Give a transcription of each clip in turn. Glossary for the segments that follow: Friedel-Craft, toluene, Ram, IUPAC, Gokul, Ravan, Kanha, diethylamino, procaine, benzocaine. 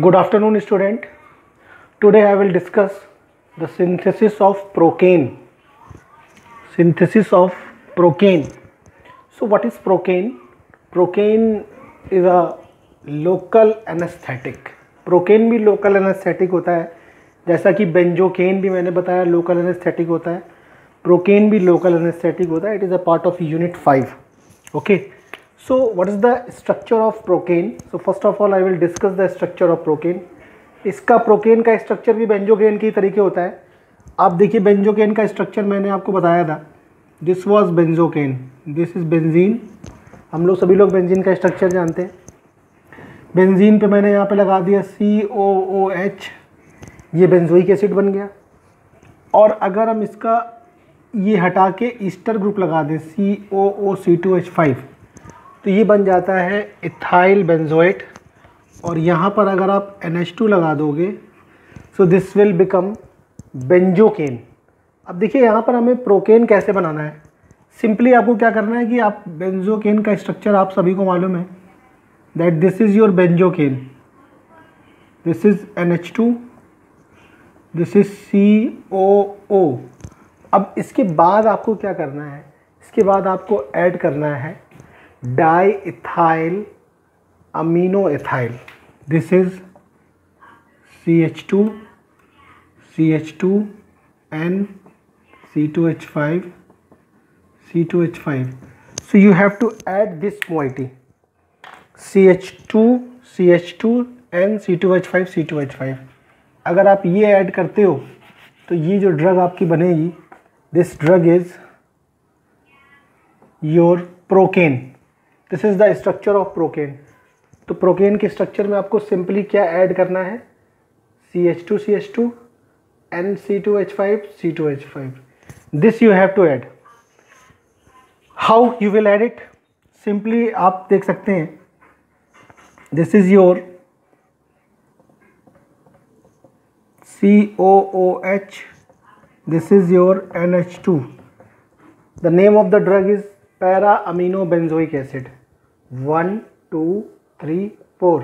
Good afternoon student. Today I will discuss the synthesis of procaine. Synthesis of procaine. So what is procaine? Procaine is a local anesthetic. Procaine भी local anesthetic होता है, जैसा कि benzocaine भी मैंने बताया local anesthetic होता है, procaine भी local anesthetic होता है. It is a part of Unit 5. Okay. So what is the structure of procaine? So first of all I will discuss the structure of procaine. इसका procaine का structure भी benzocaine के तरीके होता है. आप देखिए बेंजोकेन का स्ट्रक्चर मैंने आपको बताया था. This was benzocaine, this is benzene. हम लोग सभी लोग बेंजीन का स्ट्रक्चर जानते हैं. बेंजीन पे मैंने यहाँ पे लगा दिया COOH, ये बेंजोइक एसिड बन गया. और अगर हम इसका ये हटा के ईस्टर ग्रुप लगा दें COOC2H5 तो ये बन जाता है इथाइल बेंजोएट. और यहाँ पर अगर आप NH2 लगा दोगे so this will become benzocaine. अब देखिए यहाँ पर हमें प्रोकेन कैसे बनाना है. सिंपली आपको क्या करना है कि आप बेंजोकेन का स्ट्रक्चर आप सभी को मालूम है that this is your benzocaine, this is NH2, this is COO. अब इसके बाद आपको क्या करना है, इसके बाद आपको ऐड करना है diethyl amino ethyl. This is CH2 CH2N C2H5 C2H5. So you have to add this moiety CH2 CH2 N C2H5 C2H5. अगर आप ये ऐड करते हो तो ये जो ड्रग आपकी बनेगी, this drug is your procaine. This is the structure of procaine. तो प्रोकेन के स्ट्रक्चर में आपको सिंपली क्या ऐड करना है, CH2 CH2 N C2H5 C2H5. This you have to add. How you will add it, simply आप देख सकते हैं this is your COOH, this is your NH2. The name of the drug is para-aminobenzoic acid. 1, 2, 3, 4.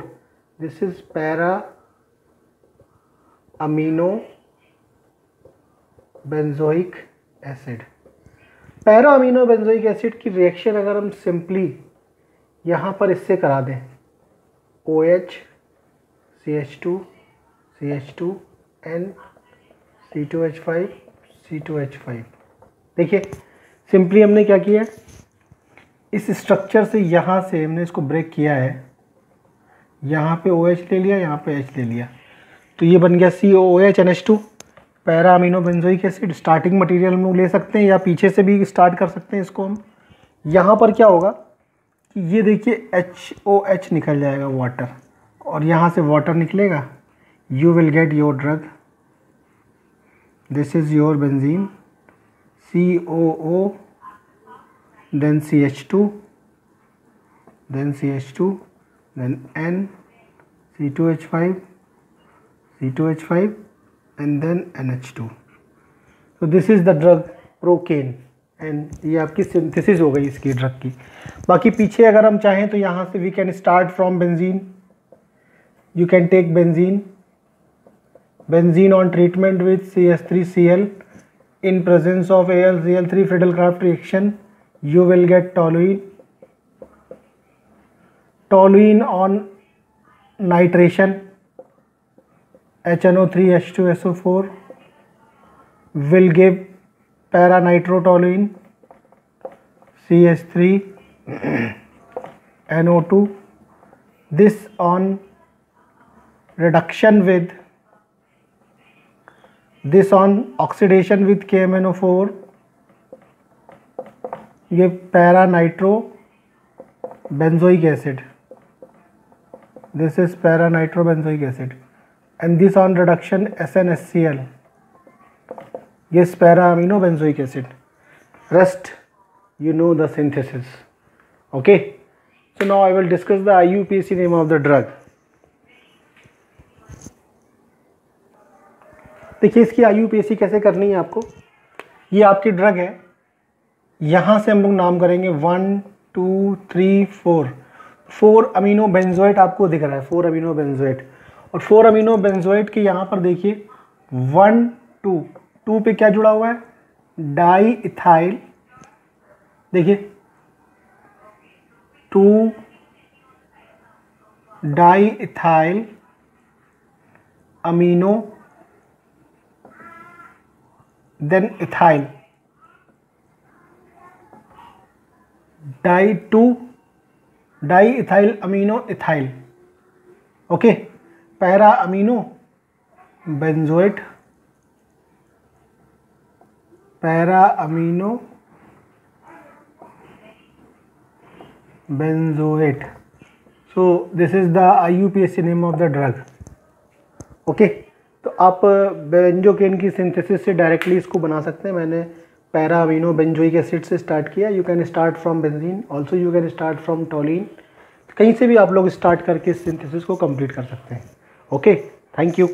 This is para-aminobenzoic acid. Para-aminobenzoic acid की reaction अगर हम simply यहाँ पर इससे करा दें OH CH2 CH2 N C2H5 C2H5. देखिए सिंपली हमने क्या किया, इस स्ट्रक्चर से यहाँ से हमने इसको ब्रेक किया है. यहाँ पे OH ले लिया, यहाँ पे H ले लिया, तो ये बन गया COOH NH2 para amino benzoic acid. Starting material हम लोग ले सकते हैं या पीछे से भी स्टार्ट कर सकते हैं इसको हम. यहाँ पर क्या होगा कि ये देखिए HOH निकल जाएगा वाटर, और यहाँ से वाटर निकलेगा. You will get your drug, this is your benzene COO, then CH2, then CH2, then N, C2H5, C2H5, and then NH2. So this is the drug procaine, and ये आपकी synthesis हो गई इसकी drug की. बाकी पीछे अगर हम चाहें तो यहाँ से we can start from benzene. You can take benzene. Benzene on treatment with CH3Cl in presence of AlCl3 Friedel-Craft reaction. You will get toluene. Toluene on nitration HNO3H2SO4 will give para-nitrotoluene CH3NO2. This on reduction with this on oxidation with KMNO4 give para-nitrobenzoic acid. This is para-nitrobenzoic acid, and this on reduction SNHCl gives para-aminobenzoic acid. Rest you know the synthesis. Okay, so now I will discuss the IUPAC name of the drug. देखिए इसकी IUPAC कैसे करनी है आपको. ये आपकी drug है, यहाँ से हम लोग नाम करेंगे 1, 2, 3, 4. 4 अमीनो बेंजोएट आपको दिख रहा है, 4 अमीनो बेंजोएट. और 4 अमीनो बेंजोएट के यहाँ पर देखिए 1, 2, 2 पे क्या जुड़ा हुआ है, डाई इथाइल, देखिए 2 diethyl amino then ethyl, di 2 diethyl amino ethyl, okay, para amino benzoate, para amino benzoate. So this is the IUPAC name of the drug. Okay. तो आप बेंजोकेन की सिंथेसिस से directly इसको बना सकते हैं. मैंने पैरा अमीनो बेंजोइक एसिड से स्टार्ट किया. You can start from benzene, also you can start from toluene. कहीं से भी आप लोग स्टार्ट करके इस सिंथेसिस को कंप्लीट कर सकते हैं. Okay, thank you.